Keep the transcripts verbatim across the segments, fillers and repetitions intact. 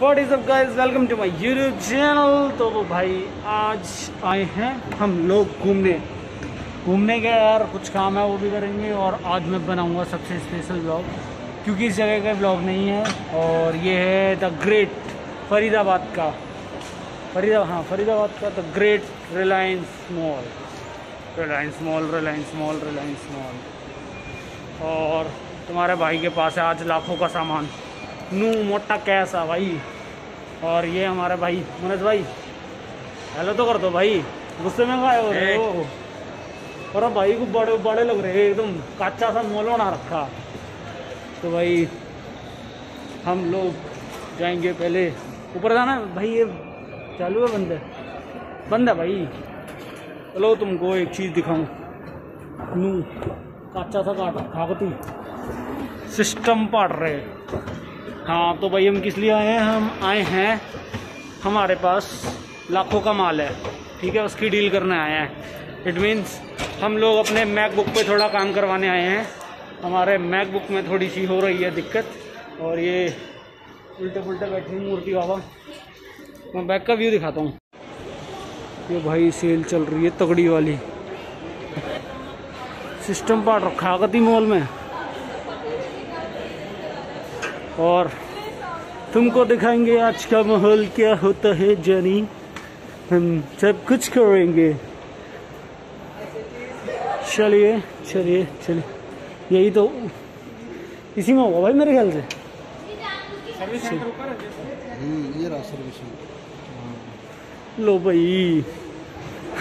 What is up guys, welcome to my YouTube channel. तो भाई आज आए हैं हम लोग घूमने घूमने गए यार, कुछ काम है वो भी करेंगे। और आज मैं बनाऊंगा सबसे स्पेशल व्लॉग, क्योंकि इस जगह का व्लॉग नहीं है। और ये है द ग्रेट फरीदाबाद का फरीदा हाँ फरीदाबाद का the great Reliance mall Reliance mall Reliance mall Reliance mall और तुम्हारे भाई के पास है आज लाखों का सामान, नू मोटा कैसा भाई। और ये हमारा भाई मनोज भाई, हेलो तो कर दो भाई, गुस्से में गायब हो रहे हो। और अब भाई को बड़े बड़े लग रहे, एकदम कच्चा सा मोल बना रखा। तो भाई हम लोग जाएंगे, पहले ऊपर जाना भाई, ये चालू है बंद है बंद है भाई। चलो तुमको एक चीज़ दिखाऊँ, नू कच्चा सा काट खाकती सिस्टम पाट रहे। हाँ तो भाई हम किस लिए आए हैं, हम आए हैं, हमारे पास लाखों का माल है, ठीक है, उसकी डील करने आए हैं। इट मीन्स हम लोग अपने मैकबुक पे थोड़ा काम करवाने आए हैं। हमारे मैकबुक में थोड़ी सी हो रही है दिक्कत। और ये उल्टे पुलटे बैठे मूर्ति बाबा, मैं बैक का व्यू दिखाता हूँ। ये भाई सेल चल रही है तगड़ी वाली, सिस्टम पाट रखा गति मॉल में। और तुमको दिखाएंगे आज का माहौल क्या होता है जानी, हम सब कुछ करेंगे। चलिए चलिए चलिए, यही तो इसी में होगा भाई मेरे ख्याल से। सर्विस सेंटर ऊपर है, ये रहा सर्विस सेंटर। लो भाई,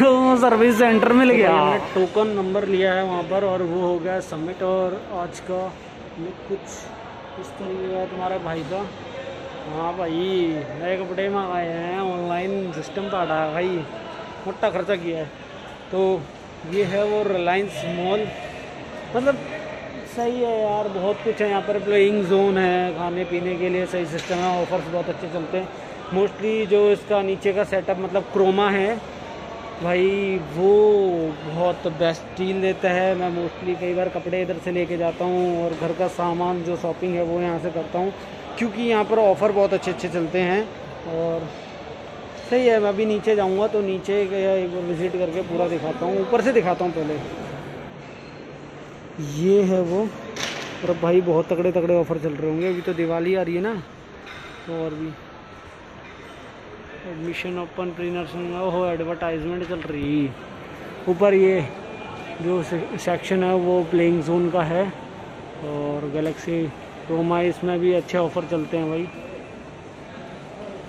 सर्विस सेंटर मिल गया। टोकन नंबर लिया है वहाँ पर और वो हो गया सबमिट। और आज का कुछ इस तरीके का तुम्हारे भाई का। हाँ भाई नए कपड़े मंगाए हैं, ऑनलाइन सिस्टम पाटा है भाई, मोटा खर्चा किया है। तो ये है वो रिलायंस मॉल, मतलब सही है यार, बहुत कुछ है यहाँ पर। प्लेइंग जोन है, खाने पीने के लिए सही सिस्टम है, ऑफर्स बहुत अच्छे चलते हैं। मोस्टली जो इसका नीचे का सेटअप मतलब क्रोमा है भाई, वो बहुत बेस्ट डील देता है। मैं मोस्टली कई बार कपड़े इधर से लेके जाता हूँ और घर का सामान जो शॉपिंग है वो यहाँ से करता हूँ, क्योंकि यहाँ पर ऑफ़र बहुत अच्छे अच्छे चलते हैं। और सही है, मैं अभी नीचे जाऊँगा तो नीचे एक बार विज़िट करके पूरा दिखाता हूँ, ऊपर से दिखाता हूँ पहले। ये है वो, और भाई बहुत तगड़े तगड़े ऑफ़र चल रहे होंगे, अभी तो दिवाली आ रही है ना। तो और भी एडमिशन ओपन प्री नर्सिंग, ओहो एडवर्टाइजमेंट चल रही। ऊपर ये जो सेक्शन है वो प्लेइंग जोन का है। और गैलेक्सी क्रोमा, इसमें भी अच्छे ऑफ़र चलते हैं भाई।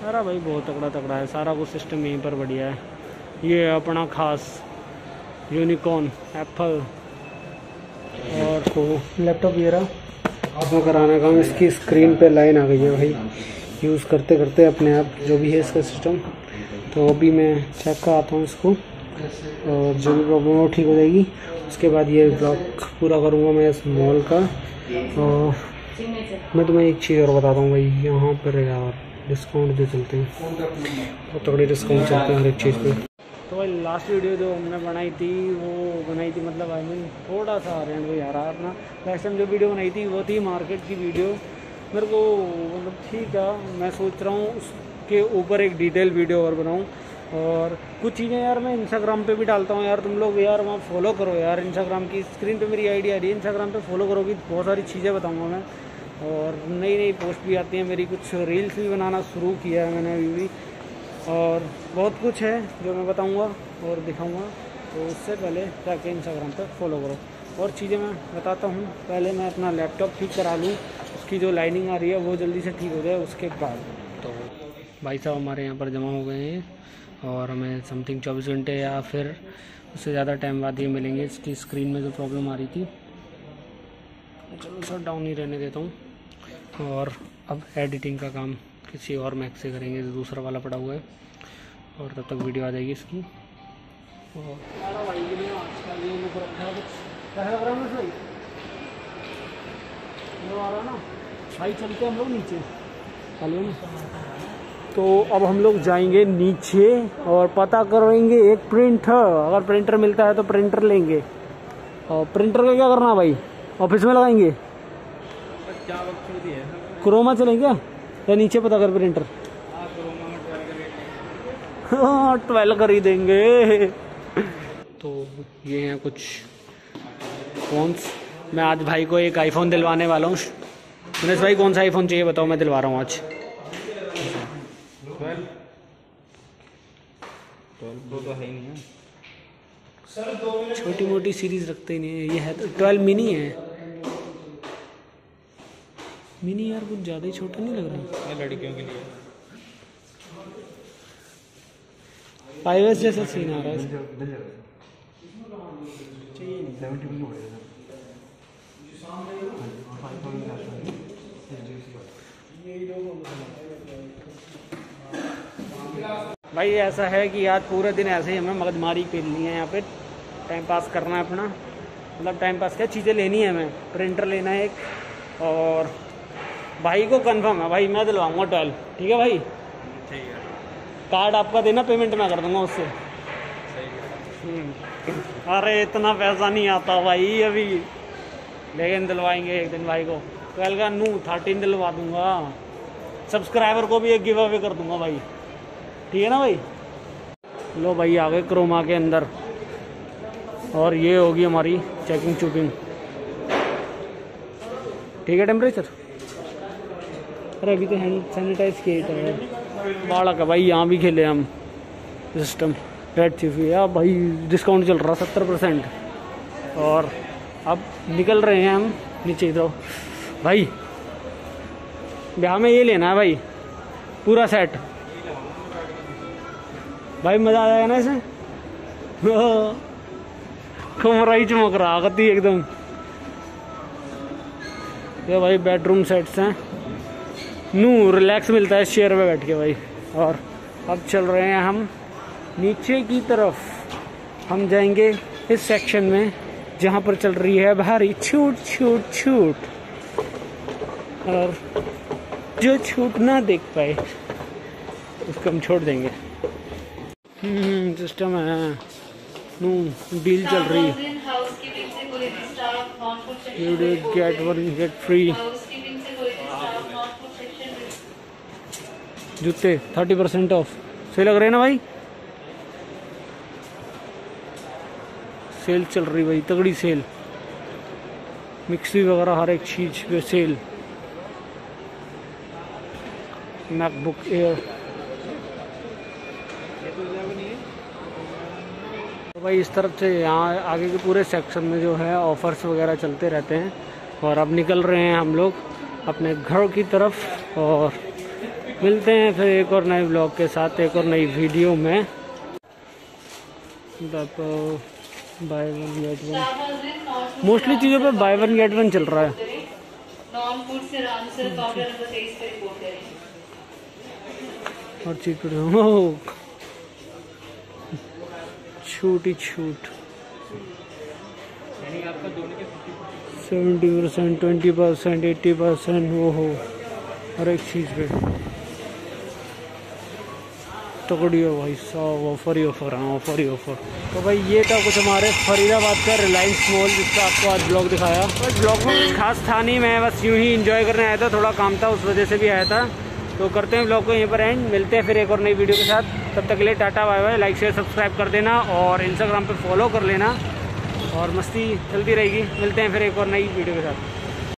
अरे भाई बहुत तगड़ा तगड़ा है, सारा कुछ सिस्टम यहीं पर बढ़िया है। ये अपना खास यूनिकॉर्न एप्पल और तो लैपटॉप ये रहा आपको कराने का। इसकी स्क्रीन पे लाइन आ गई है भाई, यूज़ करते करते अपने आप जो भी है इसका सिस्टम। तो अभी मैं चेक कर आता हूँ इसको, और जो भी प्रॉब्लम है वो ठीक हो जाएगी। उसके बाद ये ब्लॉग पूरा करूँगा मैं इस मॉल का। और मैं तुम्हें एक चीज़ और बताता हूँ भाई, यहाँ पर यार डिस्काउंट जो चलते हैं बहुत तगड़े डिस्काउंट चलते हैं हर एक चीज़ पर। तो भाई लास्ट वीडियो जो हमने बनाई थी वो बनाई थी मतलब आई मीन थोड़ा सा रेंट भी आ रहा अपना। लास्ट टाइम जो वीडियो बनाई थी वो थी मार्केट की वीडियो, मेरे को मतलब ठीक है। मैं सोच रहा हूँ उसके ऊपर एक डिटेल वीडियो और बनाऊँ। और कुछ चीज़ें यार मैं इंस्टाग्राम पे भी डालता हूँ यार, तुम लोग यार वहाँ फॉलो करो यार। इंस्टाग्राम की स्क्रीन पे मेरी आईडी आ रही है, इंस्टाग्राम पे फॉलो करोगी, बहुत सारी चीज़ें बताऊँगा मैं। और नई नई पोस्ट भी आती हैं मेरी, कुछ रील्स भी बनाना शुरू किया है मैंने अभी भी। और बहुत कुछ है जो मैं बताऊँगा और दिखाऊँगा, तो उससे पहले जाके इंस्टाग्राम पर फॉलो करो। और चीज़ें मैं बताता हूँ, पहले मैं अपना लैपटॉप ठीक करा लूँ, की जो लाइनिंग आ रही है वो जल्दी से ठीक हो जाए उसके बाद। तो भाई साहब हमारे यहाँ पर जमा हो गए हैं, और हमें समथिंग चौबीस घंटे या फिर उससे ज़्यादा टाइम बाद ये मिलेंगे। इसकी स्क्रीन में जो प्रॉब्लम आ रही थी, चलो सर डाउन ही रहने देता हूँ। और अब एडिटिंग का काम किसी और मैक से करेंगे, दूसरा वाला पड़ा हुआ है, और तब तक वीडियो आ जाएगी इसकी। और भाई चलते हम लोग नीचे। हेलो, तो अब हम लोग जाएंगे नीचे और पता करेंगे एक प्रिंटर, अगर प्रिंटर मिलता है तो प्रिंटर लेंगे। और प्रिंटर का क्या करना है भाई, ऑफिस में लगाएंगे, क्रोमा चलेंगे या नीचे पता कर प्रिंटर। हाँ ट्वेल्व कर ही देंगे। तो ये हैं कुछ फ़ोन्स। मैं आज भाई को एक आईफोन दिलवाने वाला हूँ। मुनेश भाई कौन सा आईफोन चाहिए बताओ, मैं दिलवा रहा हूँ आज। छोटी मोटी सीरीज रखते ही नहीं है। ये है तो ट्वेल्व मिनी है। मिनी यार कुछ ज़्यादा ही छोटा नहीं लग रहा है लड़कियों के लिए। फाइव एस जैसा सीन आ रहा है। भाई ऐसा है कि आज पूरे दिन ऐसे ही हमें मगजमारी करनी है, यहाँ पे टाइम पास करना है अपना, मतलब टाइम पास क्या चीज़ें लेनी है हमें। प्रिंटर लेना है एक, और भाई को कंफर्म है भाई मैं दिलवाऊंगा ट्वेल्व। ठीक है भाई, ठीक है। कार्ड आपका देना, पेमेंट मैं कर दूंगा उससे। अरे इतना पैसा नहीं आता भाई अभी, लेकिन दिलवाएंगे एक दिन भाई को ट्वेल्व का। नू थर्टीन दिलवा दूंगा। सब्सक्राइबर को भी एक गिव अवे कर दूंगा भाई, ठीक है ना भाई। लो भाई आ गए क्रोमा के अंदर, और ये होगी हमारी चेकिंग चुकिंग। ठीक है टेम्परेचर। अरे अभी तो हैंड सैनिटाइज किया है। बाड़ा का भाई यहाँ भी खेले हम सिस्टम। रेड चिफ यार भाई डिस्काउंट चल रहा सत्तर परसेंट। और अब निकल रहे हैं हम नीचे। तो भाई ब्याह में ये लेना है भाई पूरा सेट। भाई मज़ा आ जाएगा ना इसमें। कमरा ही चमक रहा करती एकदम। ये भाई बेडरूम सेट्स हैं। नू रिलैक्स मिलता है चेयर में बैठ के भाई। और अब चल रहे हैं हम नीचे की तरफ। हम जाएंगे इस सेक्शन में जहाँ पर चल रही है भारी छूट छूट छूट, और जो छूट ना देख पाए उसको हम छोड़ देंगे। हम्म सिस्टम है। नू डील चल रही है, you did get one get free. जूते तीस परसेंट ऑफ। सही लग रहे हैं ना भाई। सेल चल रही भाई, तगड़ी सेल। मिक्सी वगैरह हर एक चीज पे सेल। मैकबुक एयर भाई। इस तरफ से यहाँ आगे के पूरे सेक्शन में जो है ऑफर्स वगैरह चलते रहते हैं। और अब निकल रहे हैं हम लोग अपने घर की तरफ, और मिलते हैं फिर एक और नए ब्लॉग के साथ, एक और नई वीडियो में। Buy one get one, mostly चीज़ों पे बाय वन गेट वन चल रहा है। और चीज छूट ही छूट seventy percent, twenty percent, eighty percent. वो हो हर एक चीज़ पे तगड़ी हो भाई साहब। ऑफर ही ऑफर। हाँ ऑफर ही ऑफर। तो भाई ये था कुछ हमारे फरीदाबाद का रिलायंस मॉल, जिसका आपको आज ब्लॉग दिखाया। बट ब्लॉग में कुछ खास था नहीं, मैं बस यूं ही एंजॉय करने आया था। थोड़ा काम था उस वजह से भी आया था। तो करते हैं ब्लॉग को यहीं पर एंड। मिलते हैं फिर एक और नई वीडियो के साथ। तब तक के लिए tata bye bye. Like share subscribe कर देना, और इंस्टाग्राम पर फॉलो कर लेना, और मस्ती चलती रहेगी। मिलते हैं फिर एक और नई वीडियो के साथ।